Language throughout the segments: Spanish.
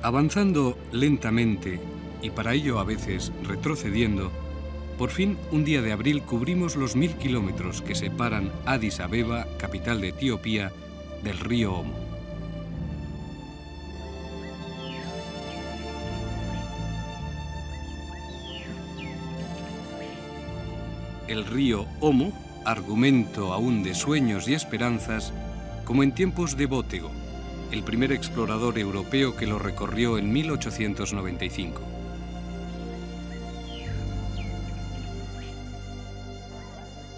Avanzando lentamente, y para ello a veces retrocediendo, por fin un día de abril cubrimos los 1000 kilómetros que separan Addis Abeba, capital de Etiopía, del río Omo. El río Omo, argumento aún de sueños y esperanzas, como en tiempos de Bótego, el primer explorador europeo que lo recorrió en 1895.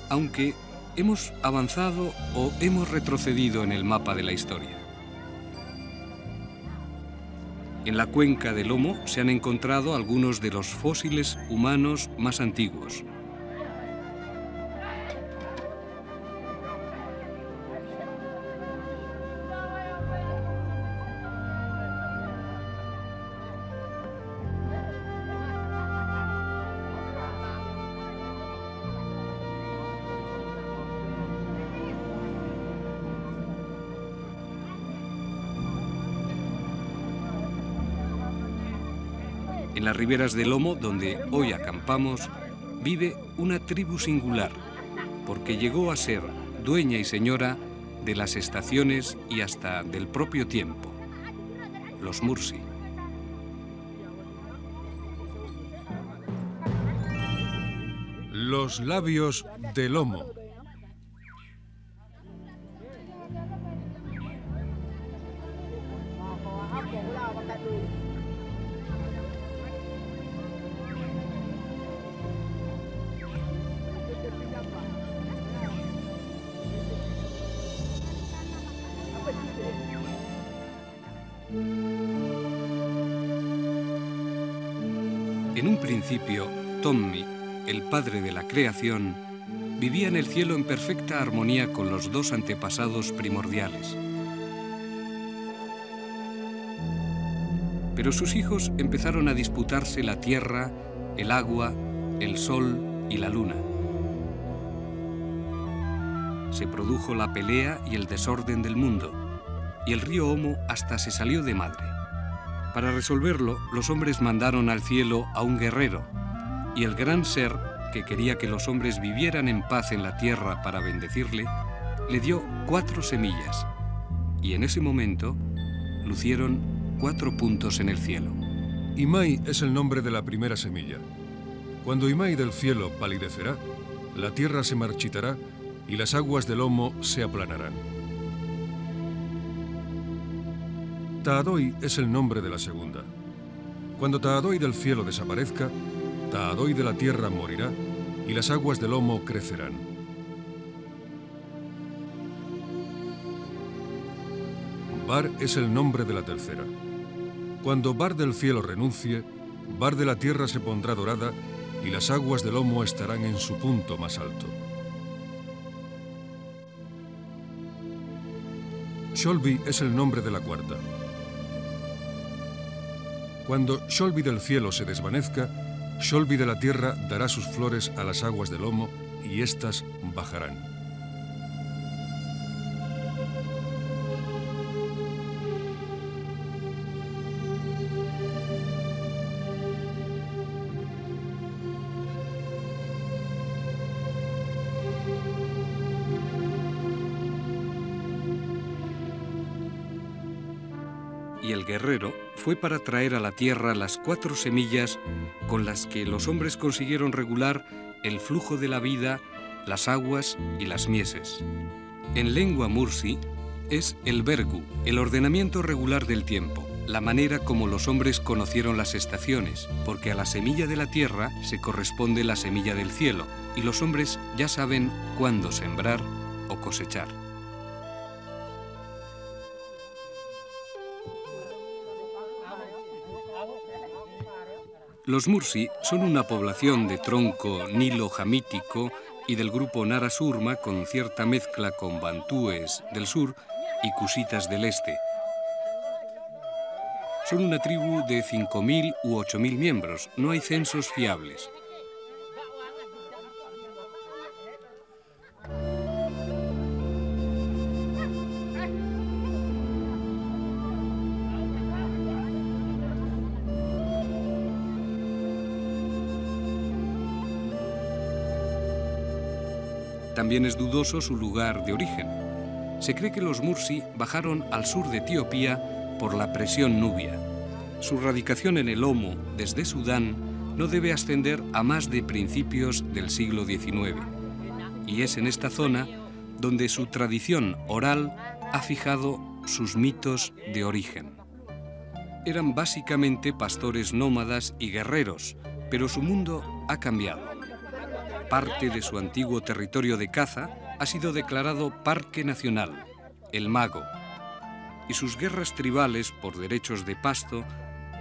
Aunque hemos avanzado o hemos retrocedido en el mapa de la historia. En la cuenca del Omo se han encontrado algunos de los fósiles humanos más antiguos. En las riberas del Omo, donde hoy acampamos, vive una tribu singular, porque llegó a ser dueña y señora de las estaciones y hasta del propio tiempo, los Mursi. Los labios del Omo. Tommy, el padre de la creación, vivía en el cielo en perfecta armonía con los dos antepasados primordiales. Pero sus hijos empezaron a disputarse la tierra, el agua, el sol y la luna. Se produjo la pelea y el desorden del mundo, y el río Omo hasta se salió de madre. Para resolverlo, los hombres mandaron al cielo a un guerrero, y el gran ser, que quería que los hombres vivieran en paz en la tierra para bendecirle, le dio 4 semillas. Y en ese momento, lucieron 4 puntos en el cielo. Imai es el nombre de la primera semilla. Cuando Imai del cielo palidecerá, la tierra se marchitará y las aguas del Omo se aplanarán. Taadoy es el nombre de la segunda. Cuando Taadoy del cielo desaparezca, Taadoy de la tierra morirá y las aguas del Omo crecerán. Bar es el nombre de la tercera. Cuando Bar del cielo renuncie, Bar de la tierra se pondrá dorada y las aguas del Omo estarán en su punto más alto. Sholbi es el nombre de la cuarta. Cuando Sholbi del cielo se desvanezca, Sholbi de la tierra dará sus flores a las aguas del Omo y éstas bajarán. Guerrero fue para traer a la tierra las 4 semillas con las que los hombres consiguieron regular el flujo de la vida, las aguas y las mieses. En lengua mursi es el vergu, el ordenamiento regular del tiempo, la manera como los hombres conocieron las estaciones, porque a la semilla de la tierra se corresponde la semilla del cielo y los hombres ya saben cuándo sembrar o cosechar. Los Mursi son una población de tronco nilo-jamítico y del grupo Nara-Surma con cierta mezcla con bantúes del sur y cusitas del este. Son una tribu de 5.000 u 8.000 miembros, no hay censos fiables. También es dudoso su lugar de origen. Se cree que los Mursi bajaron al sur de Etiopía por la presión nubia. Su radicación en el Omo desde Sudán no debe ascender a más de principios del siglo XIX. Y es en esta zona donde su tradición oral ha fijado sus mitos de origen. Eran básicamente pastores nómadas y guerreros, pero su mundo ha cambiado. Parte de su antiguo territorio de caza ha sido declarado Parque Nacional, el Mago, y sus guerras tribales por derechos de pasto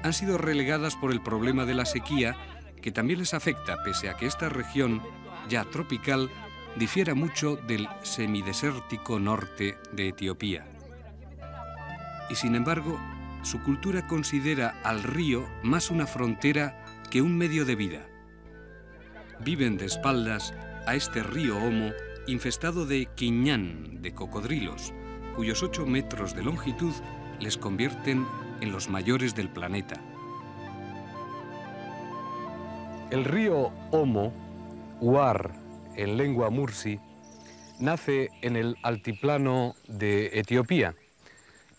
han sido relegadas por el problema de la sequía, que también les afecta, pese a que esta región, ya tropical, difiera mucho del semidesértico norte de Etiopía. Y sin embargo, su cultura considera al río más una frontera que un medio de vida. Viven de espaldas a este río Omo infestado de quiñán, de cocodrilos, cuyos 8 metros de longitud les convierten en los mayores del planeta. El río Omo, Uar, en lengua mursi, nace en el altiplano de Etiopía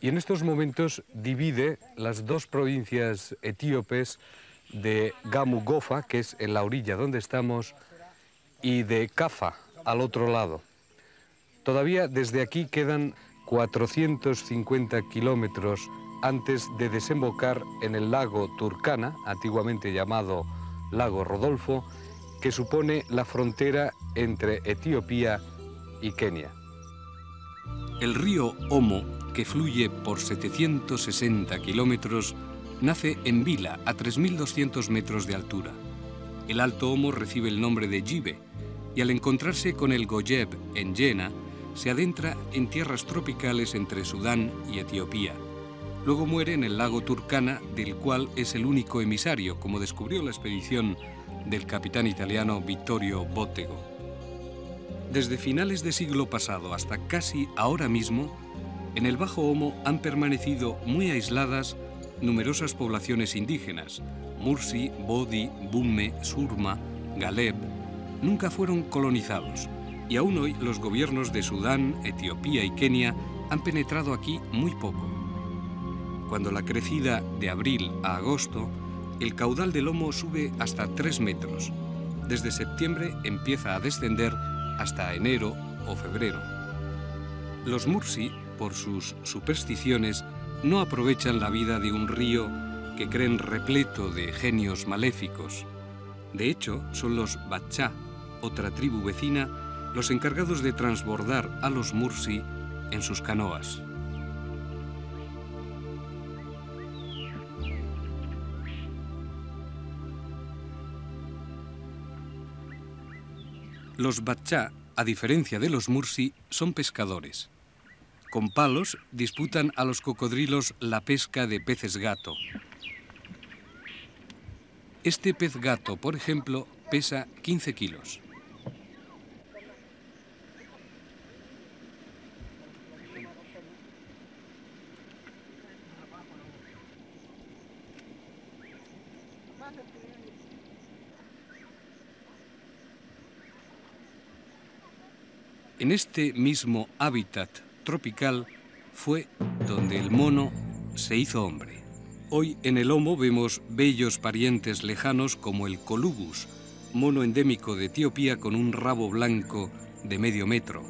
y en estos momentos divide las 2 provincias etíopes de Gamugofa, que es en la orilla donde estamos, y de Kafa, al otro lado. Todavía desde aquí quedan 450 kilómetros antes de desembocar en el lago Turkana, antiguamente llamado Lago Rodolfo, que supone la frontera entre Etiopía y Kenia. El río Omo, que fluye por 760 kilómetros, nace en Bila, a 3.200 metros de altura. El Alto Omo recibe el nombre de Gibe y al encontrarse con el Goyeb en Jena, se adentra en tierras tropicales entre Sudán y Etiopía. Luego muere en el lago Turkana, del cual es el único emisario, como descubrió la expedición del capitán italiano Vittorio Bottego. Desde finales de siglo pasado hasta casi ahora mismo, en el Bajo Omo han permanecido muy aisladas numerosas poblaciones indígenas. Mursi, Bodi, Bume, Surma, Galeb, nunca fueron colonizados y aún hoy los gobiernos de Sudán, Etiopía y Kenia han penetrado aquí muy poco. cuando la crecida de abril a agosto, el caudal del Omo sube hasta 3 metros. Desde septiembre empieza a descender hasta enero o febrero. Los Mursi, por sus supersticiones, no aprovechan la vida de un río que creen repleto de genios maléficos. De hecho, son los Batchá, otra tribu vecina, los encargados de transbordar a los Mursi en sus canoas. Los Batchá, a diferencia de los Mursi, son pescadores. Con palos disputan a los cocodrilos la pesca de peces gato. Este pez gato, por ejemplo, pesa 15 kilos. En este mismo hábitat tropical fue donde el mono se hizo hombre. Hoy en el Omo vemos bellos parientes lejanos como el colubus, mono endémico de Etiopía con un rabo blanco de medio metro.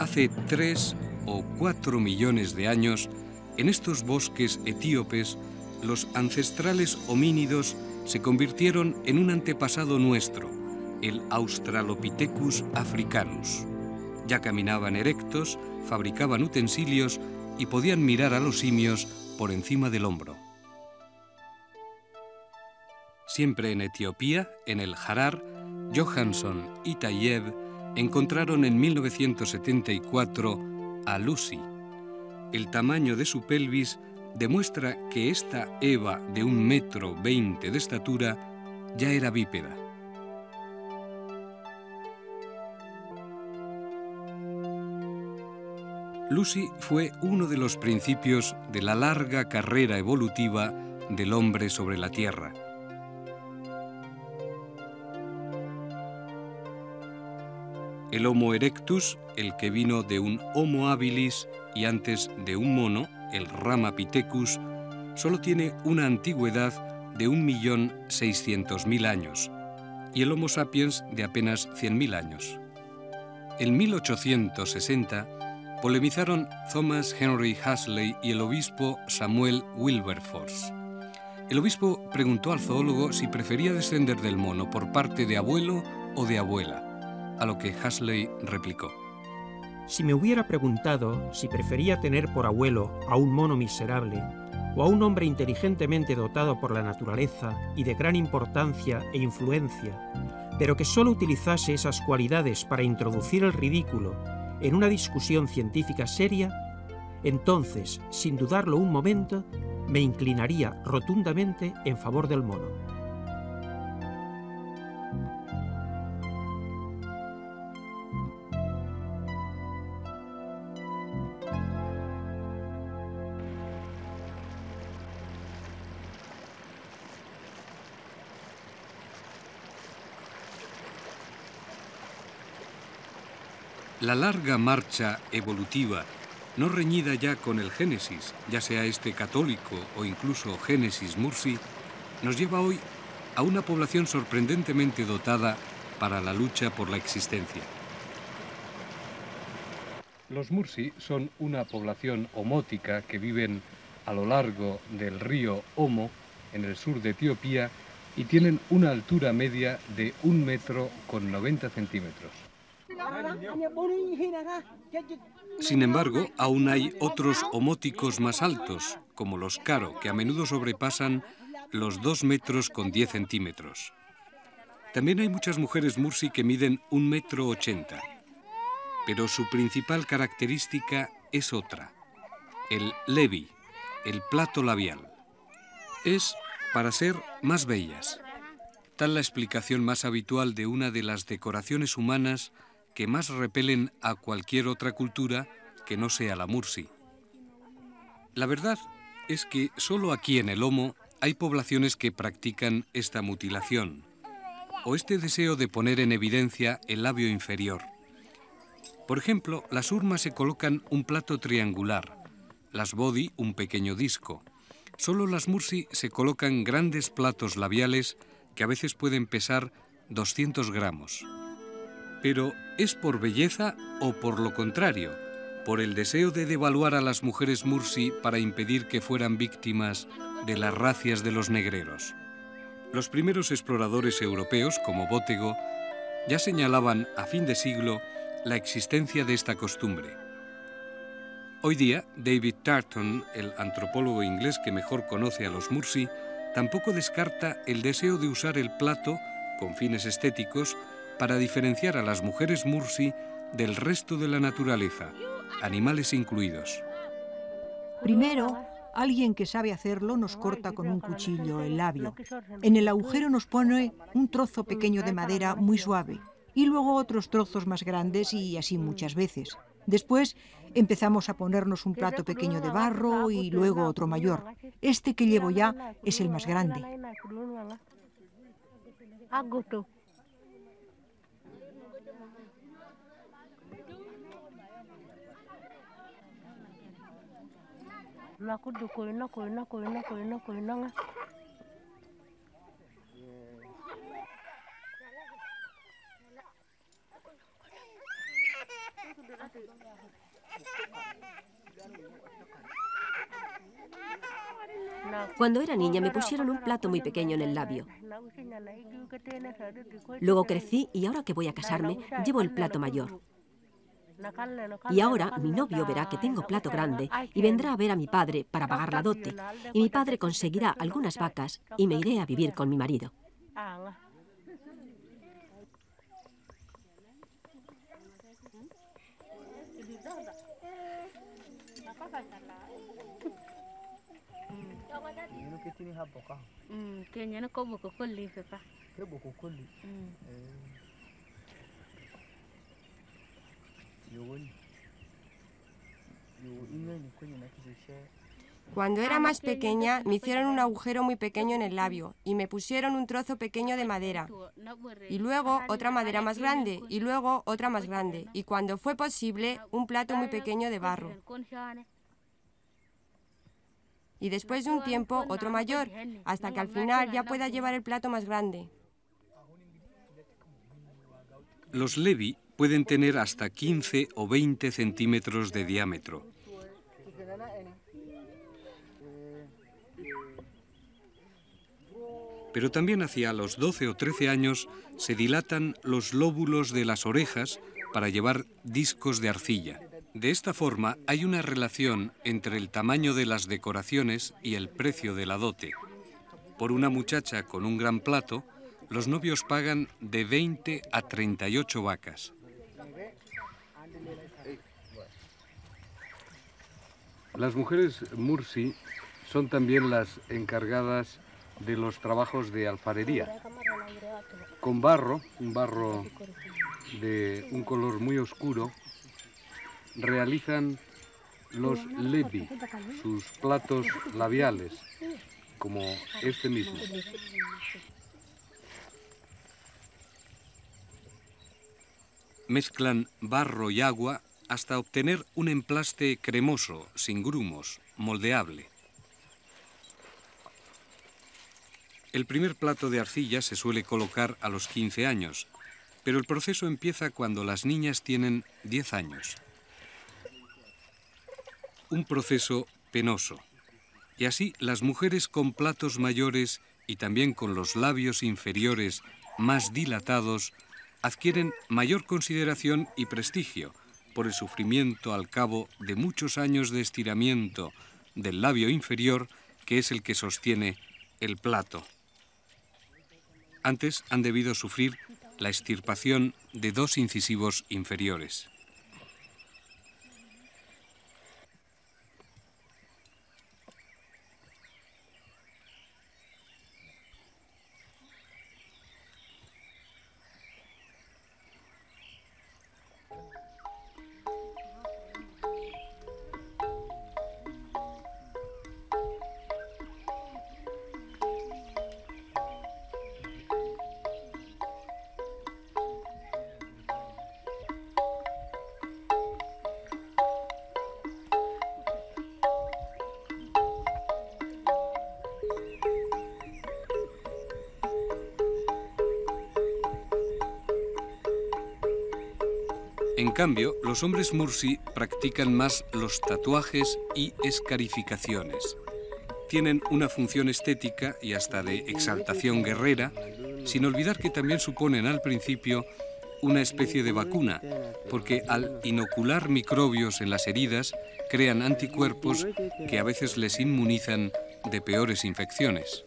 Hace 3 o 4 millones de años, en estos bosques etíopes, los ancestrales homínidos se convirtieron en un antepasado nuestro, el Australopithecus africanus. Ya caminaban erectos, fabricaban utensilios y podían mirar a los simios por encima del hombro. Siempre en Etiopía, en el Harar, Johansson y Tayev encontraron en 1974 a Lucy. El tamaño de su pelvis demuestra que esta eva de 1,20 metros de estatura ya era bípeda. Lucy fue uno de los principios de la larga carrera evolutiva del hombre sobre la Tierra. El Homo erectus, el que vino de un Homo habilis y antes de un mono, el Ramapithecus, solo tiene una antigüedad de 1.600.000 años y el Homo sapiens de apenas 100.000 años. En 1860, polemizaron Thomas Henry Huxley y el obispo Samuel Wilberforce. El obispo preguntó al zoólogo si prefería descender del mono por parte de abuelo o de abuela, a lo que Huxley replicó: si me hubiera preguntado si prefería tener por abuelo a un mono miserable o a un hombre inteligentemente dotado por la naturaleza y de gran importancia e influencia, pero que solo utilizase esas cualidades para introducir el ridículo en una discusión científica seria, entonces, sin dudarlo un momento, me inclinaría rotundamente en favor del mono. La larga marcha evolutiva, no reñida ya con el Génesis, ya sea este católico o incluso Génesis Mursi, nos lleva hoy a una población sorprendentemente dotada para la lucha por la existencia. Los Mursi son una población homótica que viven a lo largo del río Omo, en el sur de Etiopía, y tienen una altura media de 1,90 metros. Sin embargo, aún hay otros homóticos más altos, como los Karo, que a menudo sobrepasan los 2,10 metros. También hay muchas mujeres Mursi que miden 1,80 metros. Pero su principal característica es otra, el levi, el plato labial. Es para ser más bellas. Tal la explicación más habitual de una de las decoraciones humanas que más repelen a cualquier otra cultura que no sea la Mursi. La verdad es que solo aquí en el Omo hay poblaciones que practican esta mutilación o este deseo de poner en evidencia el labio inferior. Por ejemplo, las Surma se colocan un plato triangular, las Bodi un pequeño disco, Solo las Mursi se colocan grandes platos labiales que a veces pueden pesar 200 gramos. Pero ¿es por belleza o por lo contrario, por el deseo de devaluar a las mujeres Mursi para impedir que fueran víctimas de las racias de los negreros? Los primeros exploradores europeos, como Bótego, ya señalaban a fin de siglo la existencia de esta costumbre. Hoy día, David Turton, el antropólogo inglés que mejor conoce a los Mursi, tampoco descarta el deseo de usar el plato, con fines estéticos, para diferenciar a las mujeres Mursi del resto de la naturaleza, animales incluidos. Primero, alguien que sabe hacerlo nos corta con un cuchillo el labio. En el agujero nos pone un trozo pequeño de madera muy suave y luego otros trozos más grandes y así muchas veces. Después empezamos a ponernos un plato pequeño de barro y luego otro mayor. Este que llevo ya es el más grande. Cuando era niña me pusieron un plato muy pequeño en el labio. Luego crecí y ahora que voy a casarme llevo el plato mayor. Y ahora mi novio verá que tengo plato grande y vendrá a ver a mi padre para pagar la dote. Y mi padre conseguirá algunas vacas y me iré a vivir con mi marido. Cuando era más pequeña, me hicieron un agujero muy pequeño en el labio y me pusieron un trozo pequeño de madera y luego otra madera más grande y luego otra más grande y cuando fue posible, un plato muy pequeño de barro. Y después de un tiempo, otro mayor, hasta que al final ya pueda llevar el plato más grande. Los levi pueden tener hasta 15 o 20 centímetros de diámetro. Pero también hacia los 12 o 13 años se dilatan los lóbulos de las orejas para llevar discos de arcilla. De esta forma hay una relación entre el tamaño de las decoraciones y el precio de la dote. Por una muchacha con un gran plato, los novios pagan de 20 a 38 vacas. Las mujeres Mursi son también las encargadas de los trabajos de alfarería, con barro, un barro de un color muy oscuro, realizan los levi, sus platos labiales, como este mismo. Mezclan barro y agua hasta obtener un emplaste cremoso, sin grumos, moldeable. El primer plato de arcilla se suele colocar a los 15 años, pero el proceso empieza cuando las niñas tienen 10 años. Un proceso penoso. Y así las mujeres con platos mayores y también con los labios inferiores más dilatados adquieren mayor consideración y prestigio por el sufrimiento al cabo de muchos años de estiramiento del labio inferior, que es el que sostiene el plato. Antes han debido sufrir la extirpación de 2 incisivos inferiores. En cambio, los hombres Mursi practican más los tatuajes y escarificaciones. Tienen una función estética y hasta de exaltación guerrera, sin olvidar que también suponen al principio una especie de vacuna, porque al inocular microbios en las heridas crean anticuerpos que a veces les inmunizan de peores infecciones.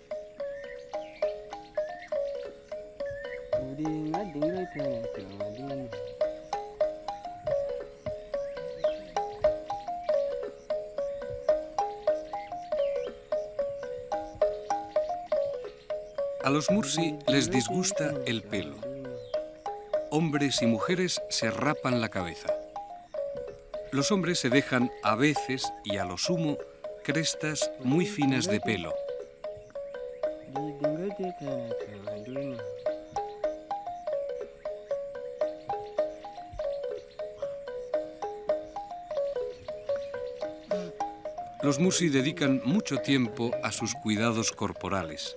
A los Mursi les disgusta el pelo. Hombres y mujeres se rapan la cabeza. Los hombres se dejan a veces, y a lo sumo, crestas muy finas de pelo. Los Mursi dedican mucho tiempo a sus cuidados corporales.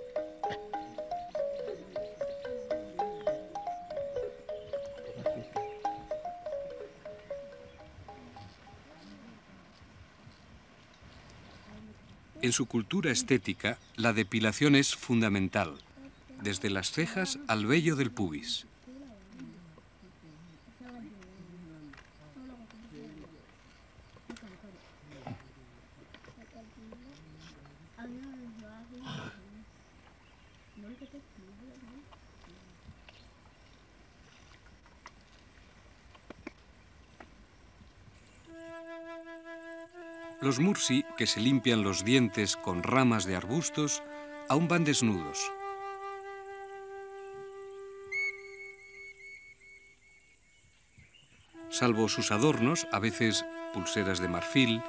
En su cultura estética, la depilación es fundamental, desde las cejas al vello del pubis. Los Mursi, que se limpian los dientes con ramas de arbustos, aún van desnudos. Salvo sus adornos, a veces pulseras de marfil,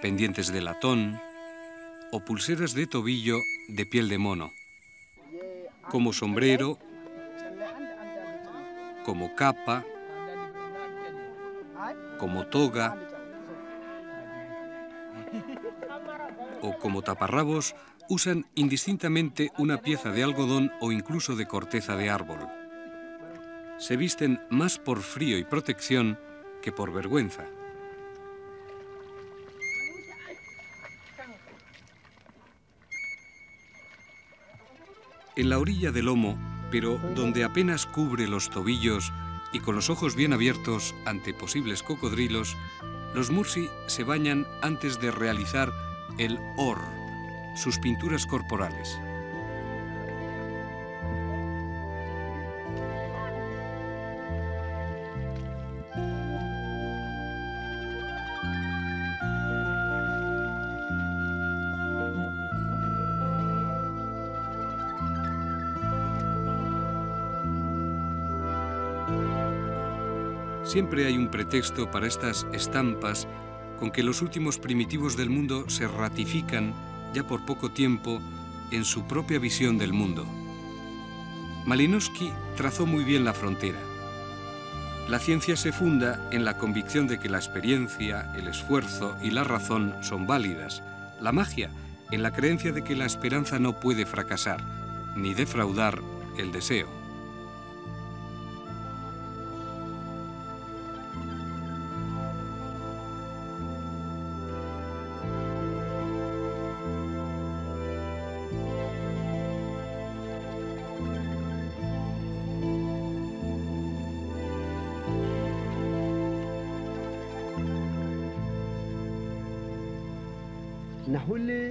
pendientes de latón o pulseras de tobillo de piel de mono, como sombrero, como capa, como toga o como taparrabos, usan indistintamente una pieza de algodón o incluso de corteza de árbol. Se visten más por frío y protección que por vergüenza. En la orilla del Omo, pero donde apenas cubre los tobillos, y con los ojos bien abiertos ante posibles cocodrilos, los Mursi se bañan antes de realizar el or, sus pinturas corporales. Siempre hay un pretexto para estas estampas con que los últimos primitivos del mundo se ratifican, ya por poco tiempo, en su propia visión del mundo. Malinowski trazó muy bien la frontera. La ciencia se funda en la convicción de que la experiencia, el esfuerzo y la razón son válidas. La magia, en la creencia de que la esperanza no puede fracasar, ni defraudar el deseo.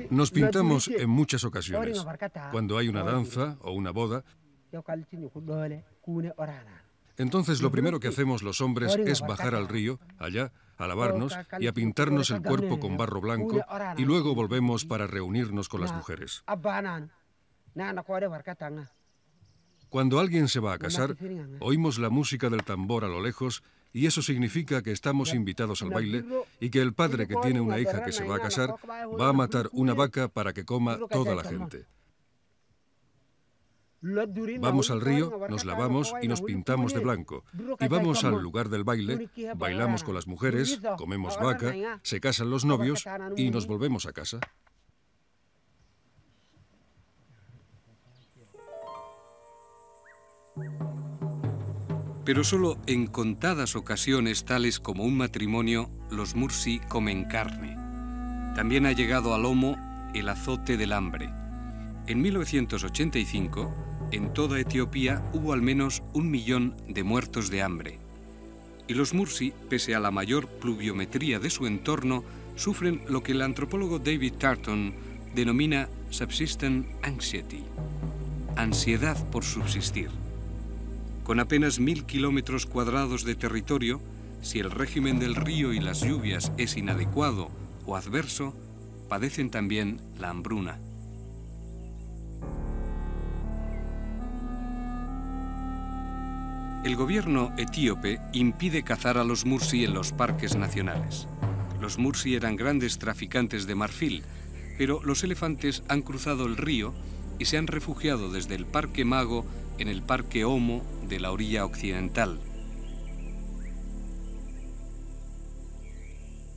Nos pintamos en muchas ocasiones, cuando hay una danza o una boda. Entonces lo primero que hacemos los hombres es bajar al río, allá, a lavarnos y a pintarnos el cuerpo con barro blanco, y luego volvemos para reunirnos con las mujeres. Cuando alguien se va a casar, oímos la música del tambor a lo lejos, y eso significa que estamos invitados al baile y que el padre que tiene una hija que se va a casar va a matar una vaca para que coma toda la gente. Vamos al río, nos lavamos y nos pintamos de blanco. Y vamos al lugar del baile, bailamos con las mujeres, comemos vaca, se casan los novios y nos volvemos a casa. Pero solo en contadas ocasiones, tales como un matrimonio, los Mursi comen carne. También ha llegado al Omo el azote del hambre. En 1985, en toda Etiopía hubo al menos 1 millón de muertos de hambre. Y los Mursi, pese a la mayor pluviometría de su entorno, sufren lo que el antropólogo David Turton denomina subsistence anxiety, ansiedad por subsistir. Con apenas 1000 kilómetros cuadrados de territorio, si el régimen del río y las lluvias es inadecuado o adverso, padecen también la hambruna. El gobierno etíope impide cazar a los Mursi en los parques nacionales. Los Mursi eran grandes traficantes de marfil, pero los elefantes han cruzado el río y se han refugiado desde el Parque Mago en el Parque Omo de la orilla occidental.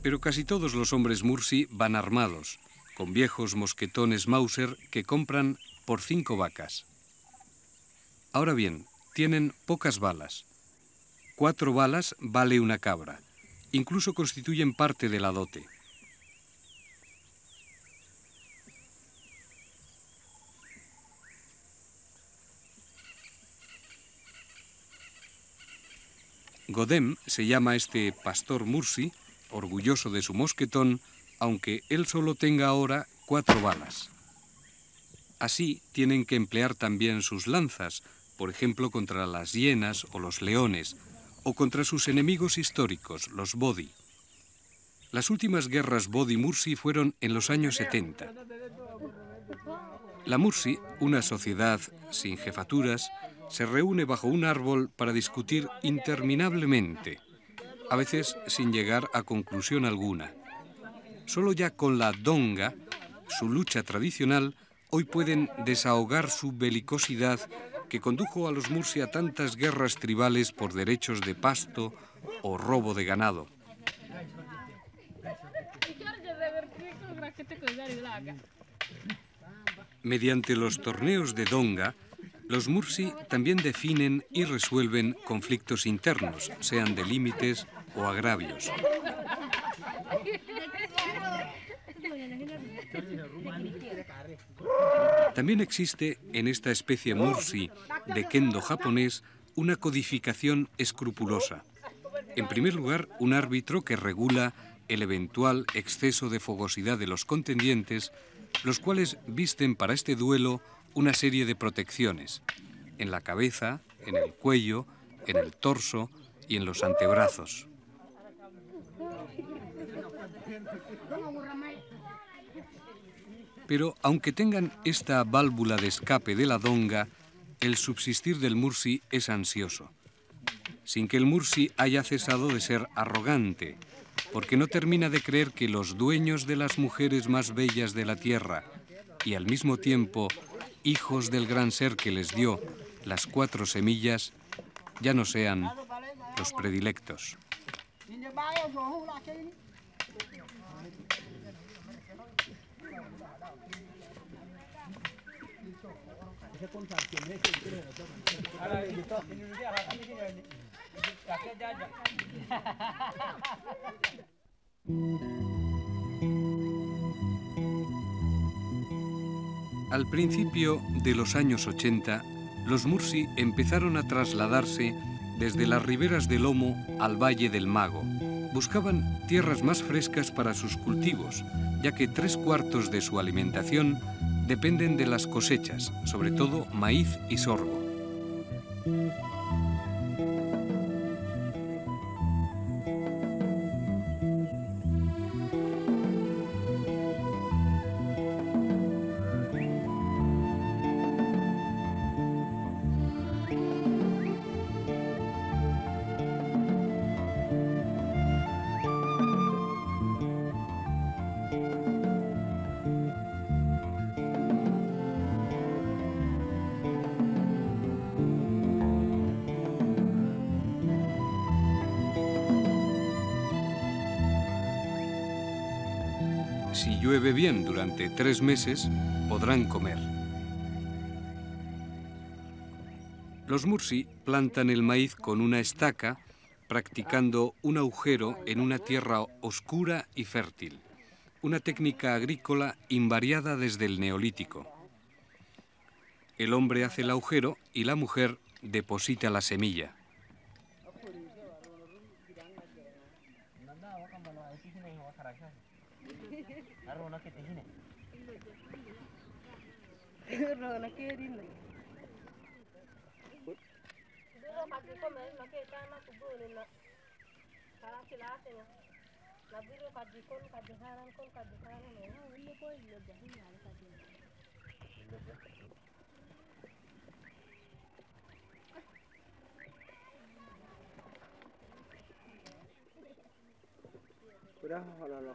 Pero casi todos los hombres Mursi van armados, con viejos mosquetones Mauser que compran por 5 vacas. Ahora bien, tienen pocas balas. 4 balas vale una cabra. Incluso constituyen parte de la dote. Godem se llama este pastor Mursi, orgulloso de su mosquetón, aunque él solo tenga ahora 4 balas. Así tienen que emplear también sus lanzas, por ejemplo, contra las hienas o los leones, o contra sus enemigos históricos, los Bodi. Las últimas guerras Bodi-Mursi fueron en los años 70. La Mursi, una sociedad sin jefaturas, se reúne bajo un árbol para discutir interminablemente, a veces sin llegar a conclusión alguna. Solo ya con la donga, su lucha tradicional, hoy pueden desahogar su belicosidad que condujo a los Mursi a tantas guerras tribales por derechos de pasto o robo de ganado. Mediante los torneos de donga, los Mursi también definen y resuelven conflictos internos, sean de límites o agravios. También existe en esta especie Mursi de kendo japonés una codificación escrupulosa. En primer lugar, un árbitro que regula el eventual exceso de fogosidad de los contendientes, los cuales visten para este duelo una serie de protecciones en la cabeza, en el cuello, en el torso y en los antebrazos. Pero aunque tengan esta válvula de escape de la donga, el subsistir del Mursi es ansioso. Sin que el Mursi haya cesado de ser arrogante, porque no termina de creer que los dueños de las mujeres más bellas de la tierra y al mismo tiempo hijos del gran ser que les dio las 4 semillas, ya no sean los predilectos. Al principio de los años 80, los Mursi empezaron a trasladarse desde las riberas del Omo al Valle del Mago. Buscaban tierras más frescas para sus cultivos, ya que 3/4 de su alimentación dependen de las cosechas, sobre todo maíz y sorgo. Si llueve bien durante 3 meses, podrán comer. Los Mursi plantan el maíz con una estaca, practicando un agujero en una tierra oscura y fértil, una técnica agrícola invariada desde el Neolítico. El hombre hace el agujero y la mujer deposita la semilla.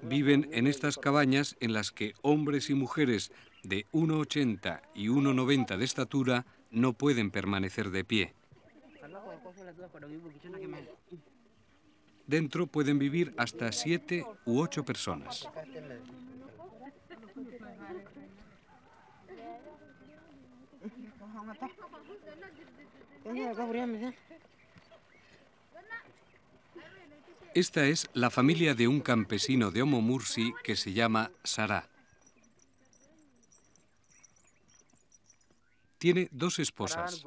Viven en estas cabañas en las que hombres y mujeres de 1,80 y 1,90 de estatura no pueden permanecer de pie. Dentro pueden vivir hasta 7 u 8 personas. Esta es la familia de un campesino de Omo Mursi que se llama Sará. Tiene 2 esposas.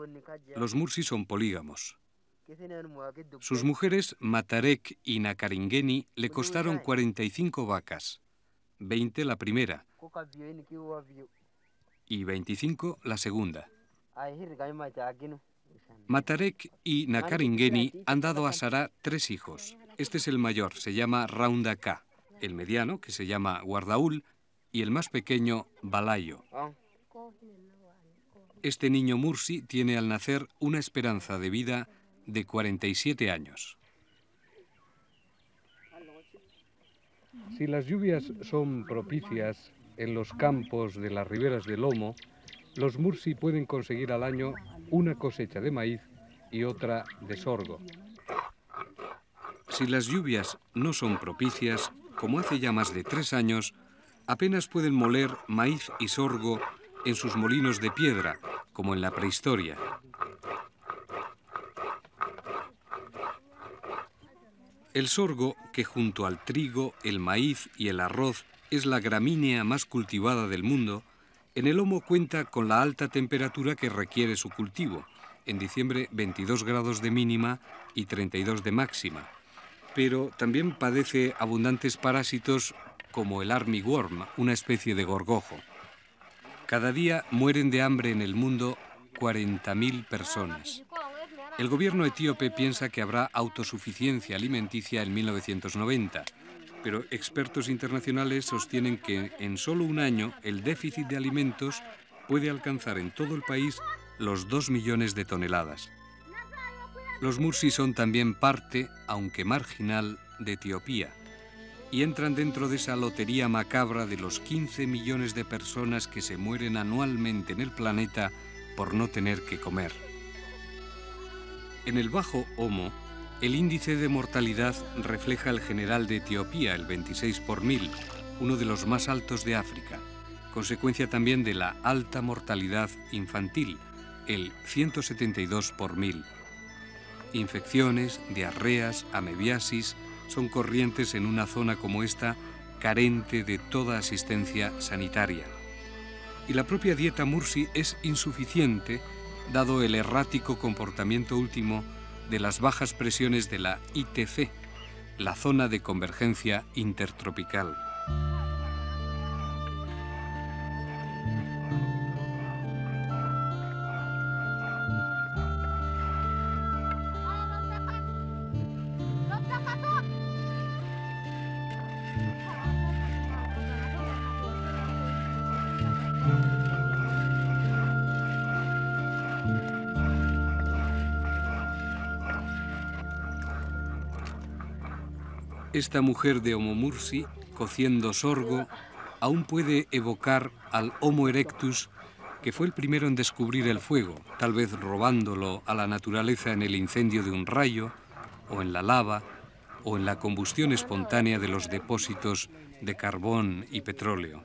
Los Mursi son polígamos. Sus mujeres, Matarek y Nakaringeni, le costaron 45 vacas, 20 la primera y 25 la segunda. Matarek y Nakaringeni han dado a Sará 3 hijos. Este es el mayor, se llama Raundaka, el mediano, que se llama Guardaúl, y el más pequeño, Balayo. Este niño Mursi tiene al nacer una esperanza de vida de 47 años. Si las lluvias son propicias en los campos de las riberas del Omo, los Mursi pueden conseguir al año una cosecha de maíz y otra de sorgo. Si las lluvias no son propicias, como hace ya más de 3 años, apenas pueden moler maíz y sorgo en sus molinos de piedra, como en la prehistoria. El sorgo, que junto al trigo, el maíz y el arroz es la gramínea más cultivada del mundo, en el Omo cuenta con la alta temperatura que requiere su cultivo, en diciembre 22 grados de mínima y 32 de máxima, pero también padece abundantes parásitos como el armyworm, una especie de gorgojo. Cada día mueren de hambre en el mundo 40.000 personas. El gobierno etíope piensa que habrá autosuficiencia alimenticia en 1990, pero expertos internacionales sostienen que en solo un año el déficit de alimentos puede alcanzar en todo el país los 2 millones de toneladas. Los Mursi son también parte, aunque marginal, de Etiopía, y entran dentro de esa lotería macabra de los 15 millones de personas que se mueren anualmente en el planeta por no tener que comer. En el Bajo Omo, el índice de mortalidad refleja el general de Etiopía, el 26/1000, uno de los más altos de África, consecuencia también de la alta mortalidad infantil, el 172/1000. Infecciones, diarreas, amebiasis, son corrientes en una zona como esta, carente de toda asistencia sanitaria. Y la propia dieta Mursi es insuficiente, dado el errático comportamiento último de las bajas presiones de la ITC, la zona de convergencia intertropical. Esta mujer de Omo Mursi, cociendo sorgo, aún puede evocar al Homo erectus, que fue el primero en descubrir el fuego, tal vez robándolo a la naturaleza en el incendio de un rayo, o en la lava, o en la combustión espontánea de los depósitos de carbón y petróleo.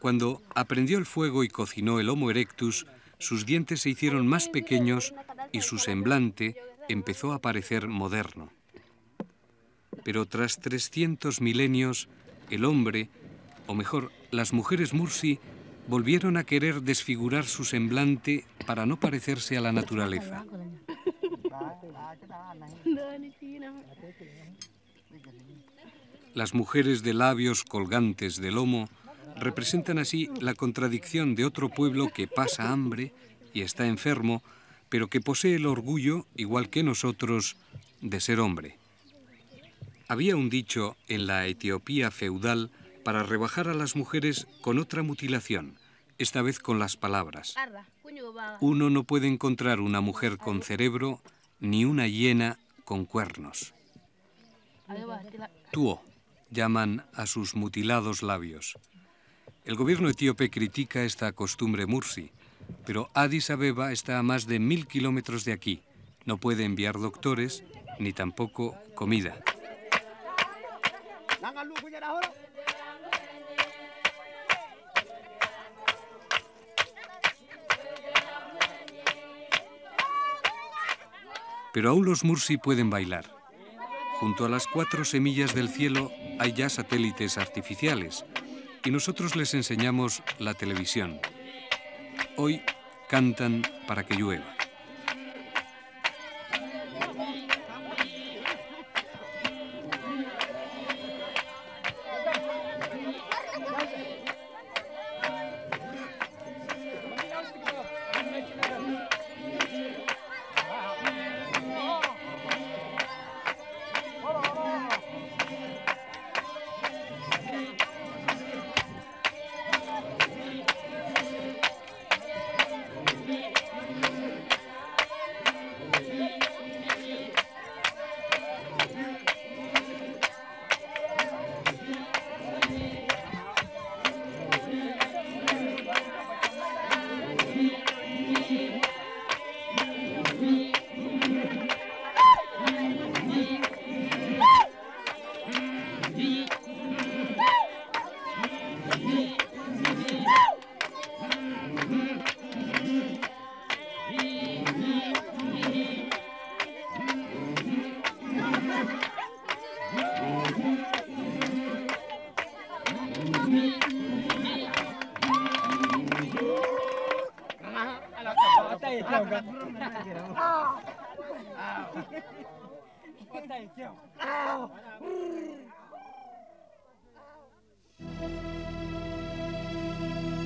Cuando aprendió el fuego y cocinó el Homo erectus, sus dientes se hicieron más pequeños y su semblante empezó a parecer moderno. Pero tras 300 milenios, el hombre, o mejor, las mujeres Mursi, volvieron a querer desfigurar su semblante para no parecerse a la naturaleza. Las mujeres de labios colgantes del lomo representan así la contradicción de otro pueblo que pasa hambre y está enfermo, pero que posee el orgullo, igual que nosotros, de ser hombre. Había un dicho en la Etiopía feudal para rebajar a las mujeres con otra mutilación, esta vez con las palabras. Uno no puede encontrar una mujer con cerebro ni una hiena con cuernos. Tuo, llaman a sus mutilados labios. El gobierno etíope critica esta costumbre Mursi, pero Addis Abeba está a más de 1000 kilómetros de aquí. No puede enviar doctores ni tampoco comida. Pero aún los Mursi pueden bailar. Junto a las 4 semillas del cielo hay ya satélites artificiales y nosotros les enseñamos la televisión. Hoy cantan para que llueva.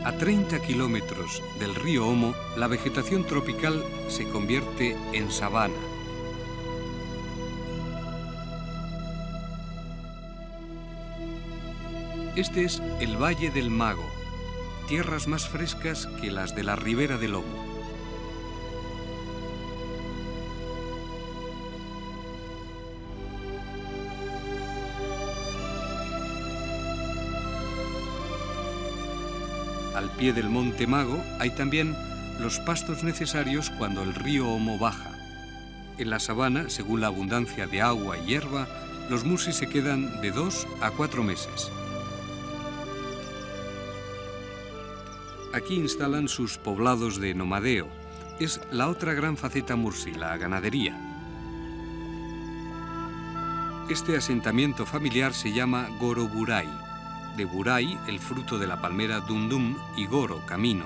A 30 kilómetros del río Omo, la vegetación tropical se convierte en sabana. Este es el Valle del Mago, tierras más frescas que las de la ribera del Omo. Al pie del monte Mago hay también los pastos necesarios cuando el río Omo baja. En la sabana, según la abundancia de agua y hierba, los Mursi se quedan de 2 a 4 meses. Aquí instalan sus poblados de nomadeo. Es la otra gran faceta Mursi, la ganadería. Este asentamiento familiar se llama Goroburai. De Burai, el fruto de la palmera Dundum, y Goro, camino.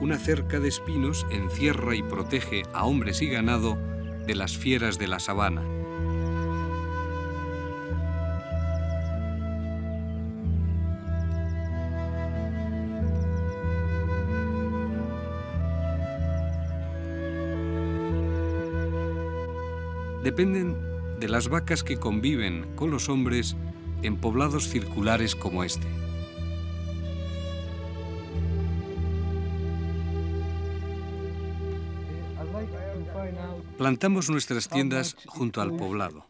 Una cerca de espinos encierra y protege a hombres y ganado de las fieras de la sabana. Dependen de las vacas que conviven con los hombres en poblados circulares como este. Plantamos nuestras tiendas junto al poblado.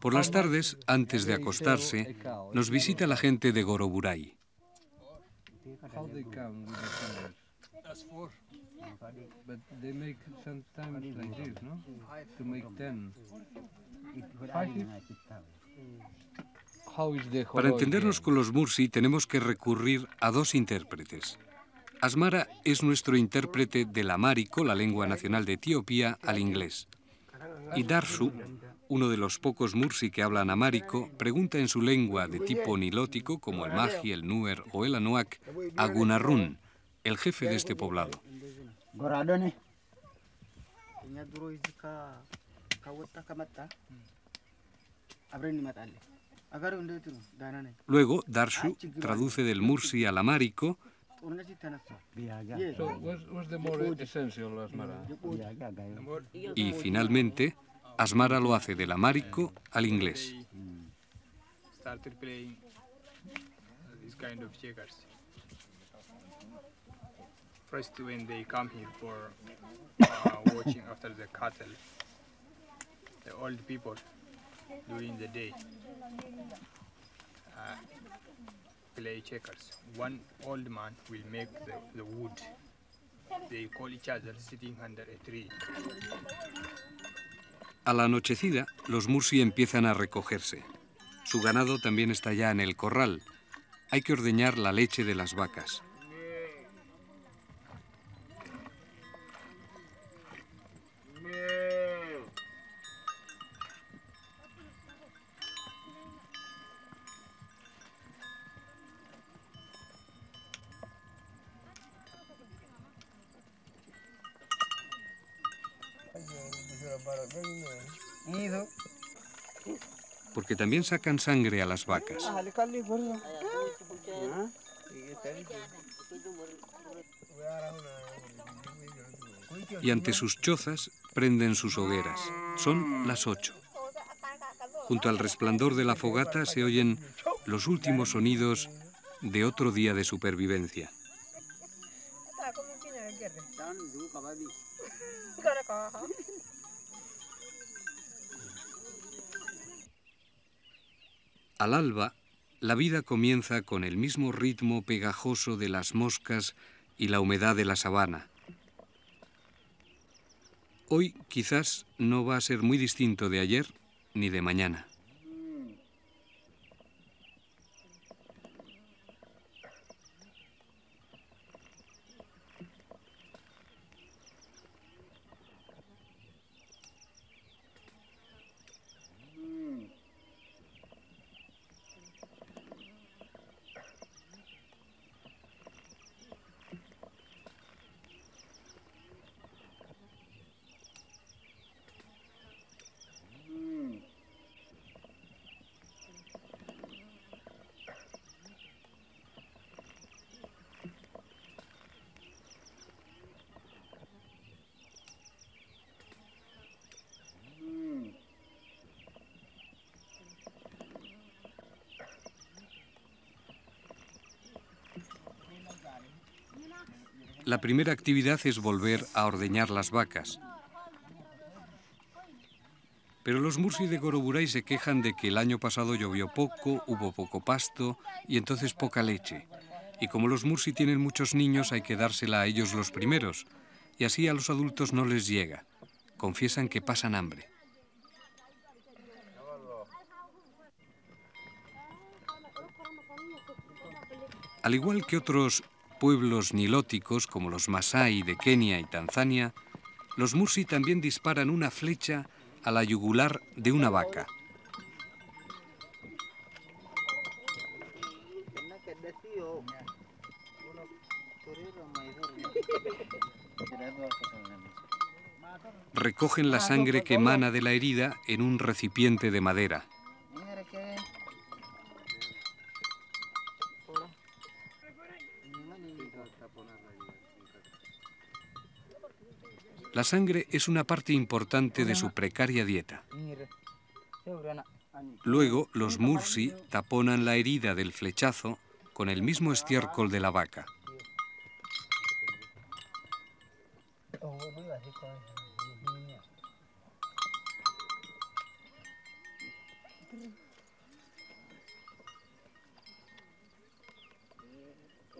Por las tardes, antes de acostarse, nos visita la gente de Goroburai. Para entendernos con los Mursi tenemos que recurrir a dos intérpretes. Asmara es nuestro intérprete del amárico, la lengua nacional de Etiopía, al inglés. Y Darsu, uno de los pocos Mursi que hablan amárico, pregunta en su lengua de tipo nilótico, como el Magi, el Nuer o el Anuak, a Gunarun, el jefe de este poblado. Luego, Darshu traduce del Mursi al amárico. Y finalmente, Asmara lo hace del amárico al inglés. Play checkers. One old man will make the wood. They call each other sitting under a tree. A la anochecida, los Mursi empiezan a recogerse. Su ganado también está ya en el corral. Hay que ordeñar la leche de las vacas. Porque también sacan sangre a las vacas. Y ante sus chozas prenden sus hogueras. Son las 8. Junto al resplandor de la fogata se oyen los últimos sonidos de otro día de supervivencia. Al alba, la vida comienza con el mismo ritmo pegajoso de las moscas y la humedad de la sabana. Hoy quizás no va a ser muy distinto de ayer ni de mañana. La primera actividad es volver a ordeñar las vacas. Pero los Mursi de Goroburai se quejan de que el año pasado llovió poco, hubo poco pasto y entonces poca leche. Y como los Mursi tienen muchos niños, hay que dársela a ellos los primeros. Y así a los adultos no les llega. Confiesan que pasan hambre. Al igual que otros pueblos nilóticos como los Masái de Kenia y Tanzania, los Mursi también disparan una flecha a la yugular de una vaca. Recogen la sangre que emana de la herida en un recipiente de madera. La sangre es una parte importante de su precaria dieta. Luego, los Mursi taponan la herida del flechazo con el mismo estiércol de la vaca.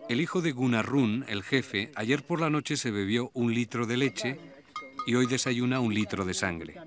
El hijo de Gunarun, el jefe, ayer por la noche se bebió 1 litro de leche y hoy desayuna 1 litro de sangre.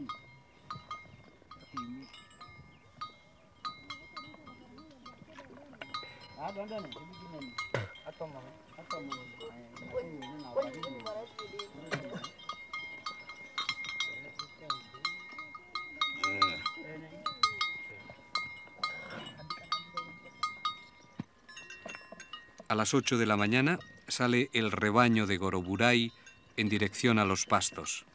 A las 8 de la mañana sale el rebaño de Goroburai en dirección a los pastos.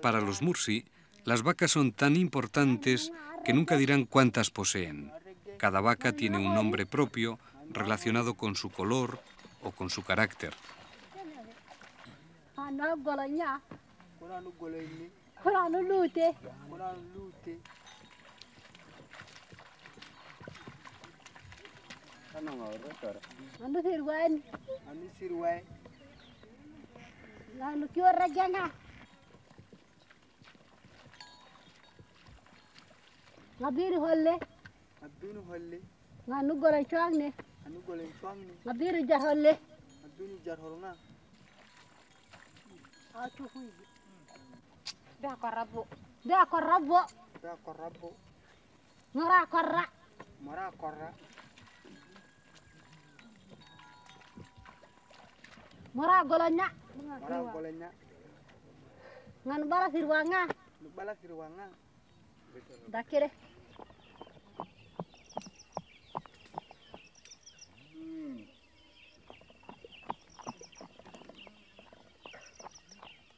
Para los Mursi, las vacas son tan importantes que nunca dirán cuántas poseen. Cada vaca tiene un nombre propio relacionado con su color o con su carácter.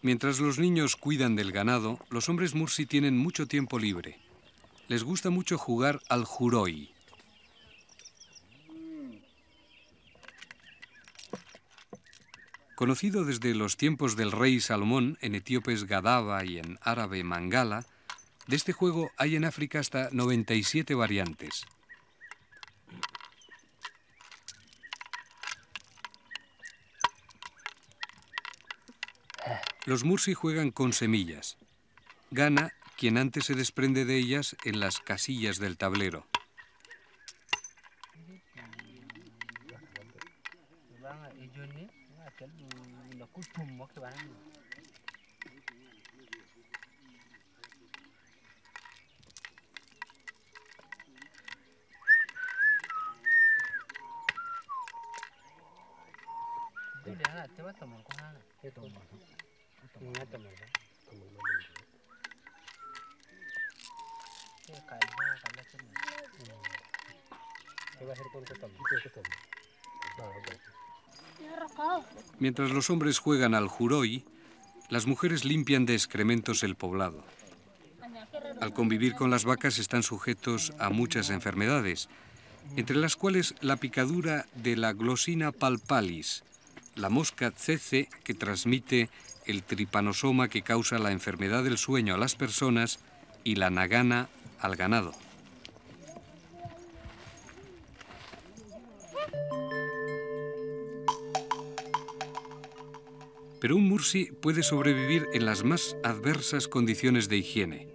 Mientras los niños cuidan del ganado, los hombres Mursi tienen mucho tiempo libre. Les gusta mucho jugar al juroi. Conocido desde los tiempos del rey Salomón, en etíope es gadaba y en árabe mangala, de este juego hay en África hasta 97 variantes. Los Mursi juegan con semillas. Gana quien antes se desprende de ellas en las casillas del tablero. Mientras los hombres juegan al juroi, las mujeres limpian de excrementos el poblado. Al convivir con las vacas están sujetos a muchas enfermedades, entre las cuales la picadura de la glosina palpalis, la mosca tsetse que transmite el tripanosoma que causa la enfermedad del sueño a las personas y la nagana al ganado. Pero un Mursi puede sobrevivir en las más adversas condiciones de higiene.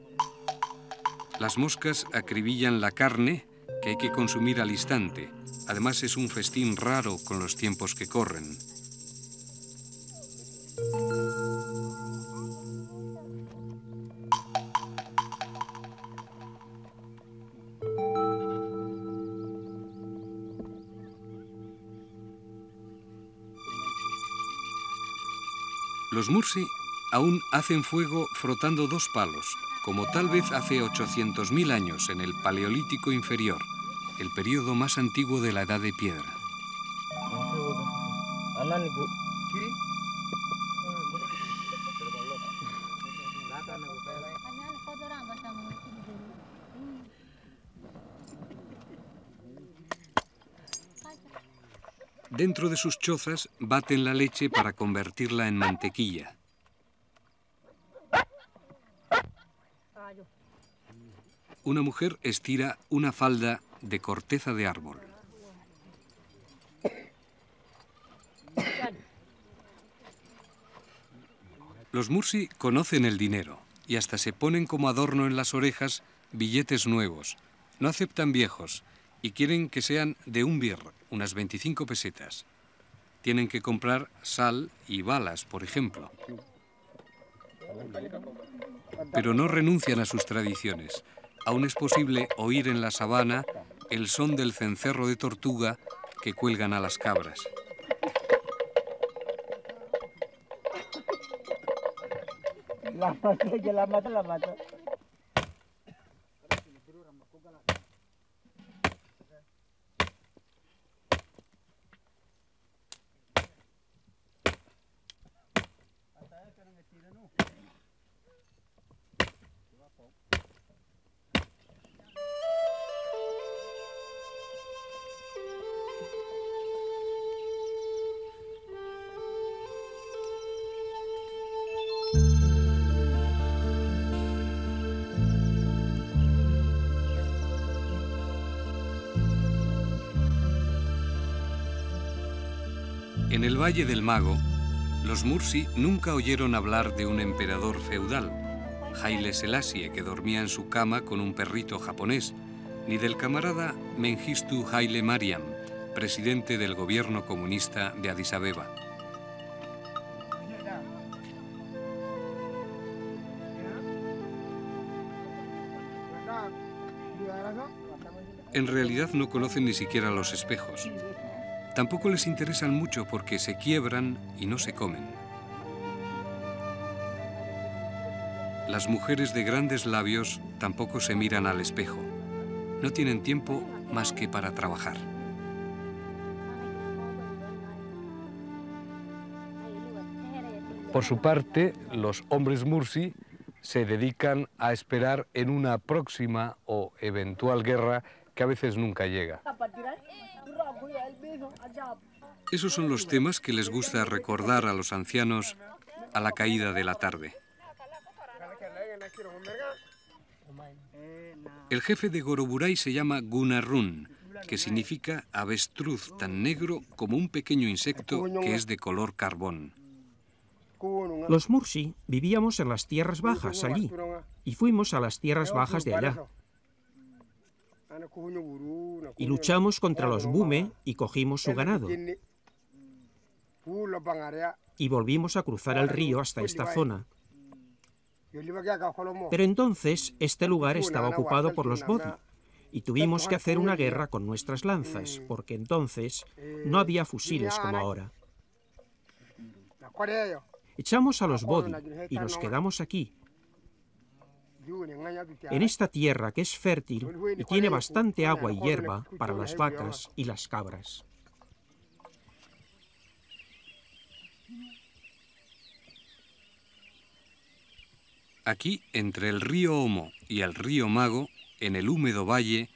Las moscas acribillan la carne, que hay que consumir al instante. Además es un festín raro con los tiempos que corren. Los Mursi aún hacen fuego frotando 2 palos, como tal vez hace 800.000 años en el Paleolítico Inferior, el periodo más antiguo de la Edad de Piedra. Dentro de sus chozas baten la leche para convertirla en mantequilla. Una mujer estira una falda de corteza de árbol. Los Mursi conocen el dinero y hasta se ponen como adorno en las orejas billetes nuevos. No aceptan viejos y quieren que sean de un bir, unas 25 pesetas. Tienen que comprar sal y balas, por ejemplo. Pero no renuncian a sus tradiciones. Aún es posible oír en la sabana el son del cencerro de tortuga que cuelgan a las cabras. La mata. En el Valle del Mago, los Mursi nunca oyeron hablar de un emperador feudal, Haile Selassie, que dormía en su cama con un perrito japonés, ni del camarada Mengistu Haile Mariam, presidente del gobierno comunista de Addis Abeba. En realidad no conocen ni siquiera los espejos. Tampoco les interesan mucho porque se quiebran y no se comen. Las mujeres de grandes labios tampoco se miran al espejo. No tienen tiempo más que para trabajar. Por su parte, los hombres Mursi se dedican a esperar en una próxima o eventual guerra que a veces nunca llega. Esos son los temas que les gusta recordar a los ancianos a la caída de la tarde. El jefe de Goroburai se llama Gunarun, que significa avestruz tan negro como un pequeño insecto que es de color carbón. Los Mursi vivíamos en las tierras bajas allí y fuimos a las tierras bajas de allá. Y luchamos contra los Bume y cogimos su ganado. Y volvimos a cruzar el río hasta esta zona. Pero entonces este lugar estaba ocupado por los Bodi y tuvimos que hacer una guerra con nuestras lanzas, porque entonces no había fusiles como ahora. Echamos a los Bodi y nos quedamos aquí, en esta tierra que es fértil y tiene bastante agua y hierba para las vacas y las cabras. Aquí, entre el río Omo y el río Mago, en el húmedo valle,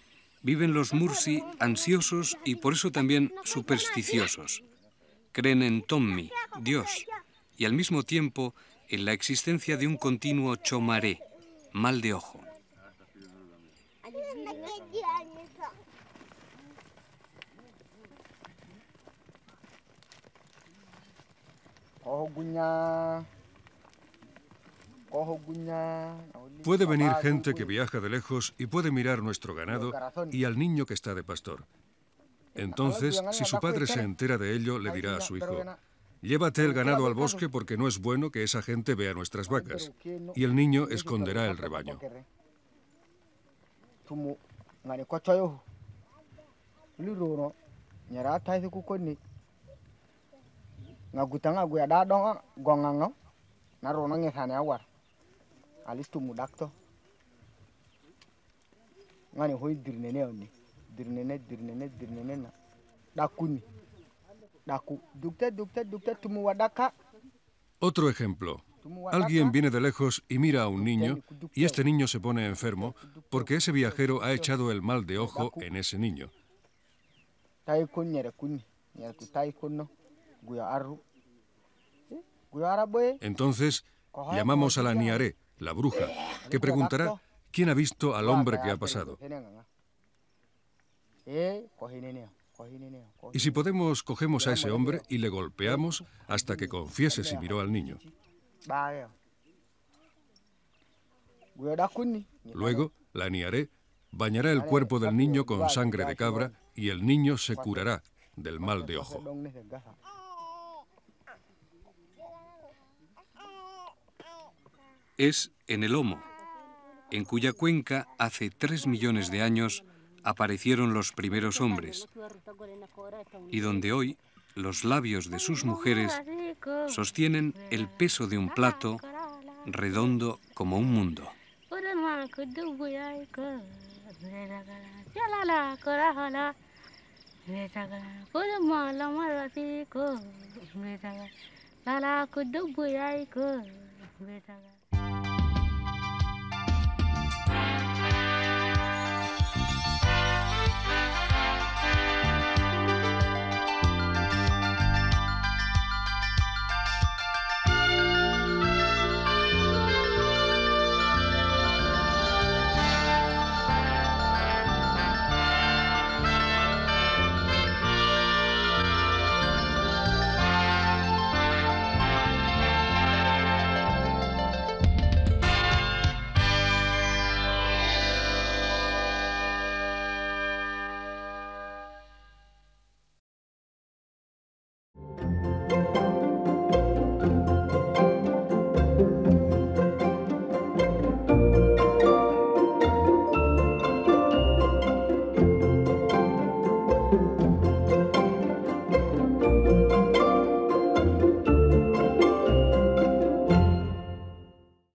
viven los Mursi ansiosos y por eso también supersticiosos. Creen en Tommi, Dios, y al mismo tiempo en la existencia de un continuo chomaré, mal de ojo. Puede venir gente que viaja de lejos y puede mirar nuestro ganado y al niño que está de pastor. Entonces, si su padre se entera de ello, le dirá a su hijo: llévate el ganado al bosque porque no es bueno que esa gente vea nuestras vacas. Y el niño esconderá el rebaño. Otro ejemplo. Alguien viene de lejos y mira a un niño y este niño se pone enfermo porque ese viajero ha echado el mal de ojo en ese niño. Entonces llamamos a la niaré, la bruja, que preguntará quién ha visto al hombre que ha pasado. Y si podemos, cogemos a ese hombre y le golpeamos hasta que confiese si miró al niño. Luego la aniaré, bañará el cuerpo del niño con sangre de cabra y el niño se curará del mal de ojo. Es en el Omo, en cuya cuenca hace 3 millones de años aparecieron los primeros hombres y donde hoy los labios de sus mujeres sostienen el peso de un plato redondo como un mundo.